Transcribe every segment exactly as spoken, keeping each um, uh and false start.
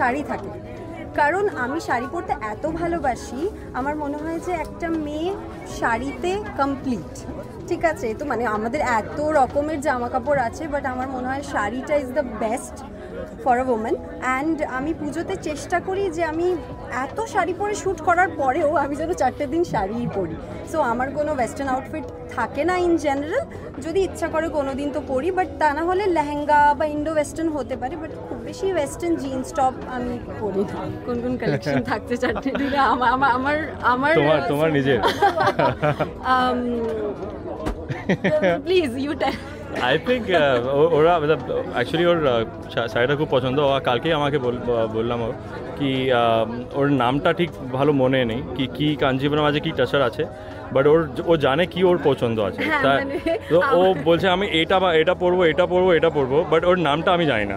শাড়ি থাকে, কারণ আমি শাড়ি পরতে এত ভালোবাসি। আমার মনে হয় যে একটা মেয়ে শাড়িতে কমপ্লিট, ঠিক আছে? তো মানে আমাদের এত রকমের জামা কাপড় আছে, বাট আমার মনে হয় শাড়িটা is the best for a woman. And আমি পুজোতে চেষ্টা করি যে আমি এত শাড়ি পরে শ্যুট করার পরেও আমি যেন চারটে দিন শাড়িই পরি। সো আমার কোনো ওয়েস্টার্ন আউটফিট থাকে না ইন জেনারেল, যদি ইচ্ছা করে কোনো দিন তো পরি, বাট তা না হলে লেহেঙ্গা বা ইন্ডো ওয়েস্টার্ন হতে পারে, বাট খুব বেশি ওয়েস্টার্ন জিন্স টপ আমি পরি না। কোন কোন কালেকশন থাকতে চারটে দিন? আমার আমার আমার তোমার নিজের please you tell. I think ওরা অ্যাকচুয়ালি ওর শাড়িটা খুব পছন্দ। কালকেই আমাকে বললাম ও কি ওর নামটা ঠিক ভালো মনে নেই কি কি কাঞ্জিপুরম আছে কি টাসার আছে, বাট ওর ও জানে কি ওর পছন্দ আছে। তো ও বলছে আমি এটা বা এটা পরবো, এটা পরবো, এটা পরবো, বাট ওর নামটা আমি জানি না,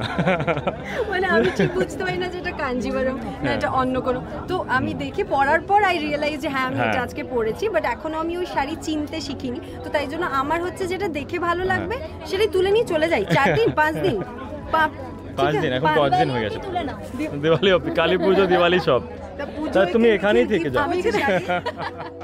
মানে আমি ঠিক বুঝতে পারি না যে এটা কাঞ্জিপুরম না এটা অন্য কোনো। তো আমি দেখে পরার পর আই রিয়েলাইজ যে হ্যাঁ আমি এটা আজকে পরেছি, বাট এখনও আমি ওই শাড়ি চিনতে শিখিনি। তো তাই জন্য আমার হচ্ছে যেটা দেখে ভালো লাগবে সেটাই তুলে নিয়ে চলে যাই। চার দিন পাঁচ দিন পাপ পাঁচ দিন এখন পাঁচ দিন হয়ে গেছে দিওয়ালি, কালী পুজো, দিওয়ালি সব। তুমি এখানেই থেকে যাও।